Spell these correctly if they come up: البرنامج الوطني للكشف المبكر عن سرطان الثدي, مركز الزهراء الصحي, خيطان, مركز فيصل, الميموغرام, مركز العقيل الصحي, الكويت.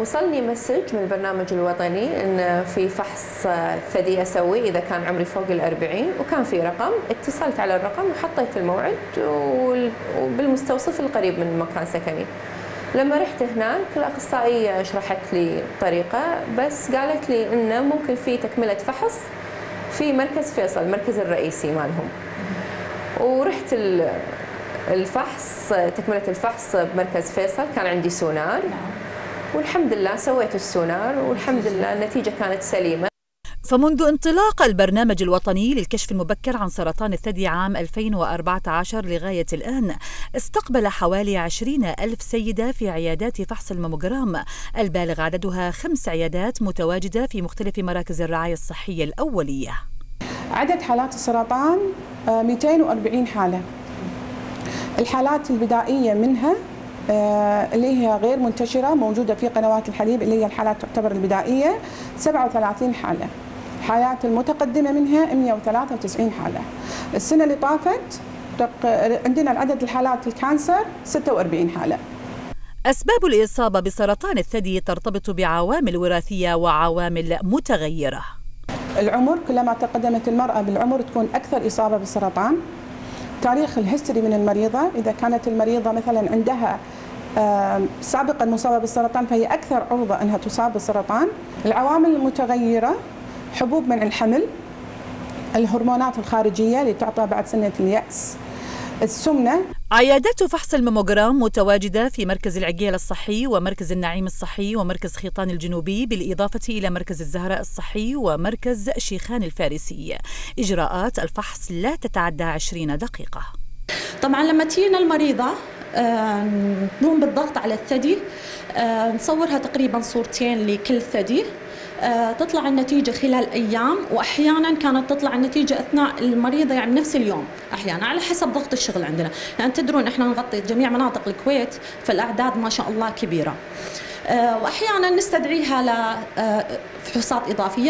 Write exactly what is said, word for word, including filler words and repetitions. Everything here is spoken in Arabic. وصلني مسج من البرنامج الوطني ان في فحص ثدي اسوي اذا كان عمري فوق الأربعين، وكان في رقم، اتصلت على الرقم وحطيت الموعد وبالمستوصف القريب من مكان سكني. لما رحت هناك الاخصائيه شرحت لي الطريقه، بس قالت لي انه ممكن في تكمله فحص في مركز فيصل، المركز الرئيسي مالهم. ورحت الفحص، تكمله الفحص بمركز فيصل، كان عندي سونار والحمد لله سويت السونار والحمد لله النتيجة كانت سليمة. فمنذ انطلاق البرنامج الوطني للكشف المبكر عن سرطان الثدي عام ألفين وأربعة عشر لغاية الآن، استقبل حوالي عشرين ألف سيدة في عيادات فحص الميموغرام، البالغ عددها خمس عيادات متواجدة في مختلف مراكز الرعاية الصحية الأولية. عدد حالات السرطان مئتين وأربعين حالة. الحالات البدائية منها اللي هي غير منتشرة موجودة في قنوات الحليب، اللي هي الحالات تعتبر البدائية سبعة وثلاثين حالة. الحالات المتقدمة منها مئة وثلاثة وتسعين حالة. السنة اللي طافت عندنا العدد الحالات الكانسر ستة وأربعين حالة. أسباب الإصابة بسرطان الثدي ترتبط بعوامل وراثية وعوامل متغيرة. العمر، كلما تقدمت المرأة بالعمر تكون أكثر إصابة بالسرطان. تاريخ الهستوري من المريضة، إذا كانت المريضة مثلا عندها سابقا مصابة بالسرطان فهي أكثر عرضة أنها تصاب بالسرطان. العوامل المتغيرة، حبوب منع الحمل، الهرمونات الخارجية اللي تعطى بعد سنة اليأس، السمنة. عيادات فحص الميموغرام متواجدة في مركز العقيل الصحي ومركز النعيم الصحي ومركز خيطان الجنوبي، بالإضافة إلى مركز الزهراء الصحي ومركز شيخان الفارسي. إجراءات الفحص لا تتعدى عشرين دقيقة. طبعا لما تجينا المريضة نقوم بالضغط على الثدي، نصورها تقريبا صورتين لكل ثدي، تطلع النتيجة خلال أيام، وأحيانا كانت تطلع النتيجة أثناء المريضة يعني نفس اليوم، أحيانا على حسب ضغط الشغل عندنا، لأن تدرون إحنا نغطي جميع مناطق الكويت فالأعداد ما شاء الله كبيرة. وأحيانا نستدعيها لفحوصات إضافية.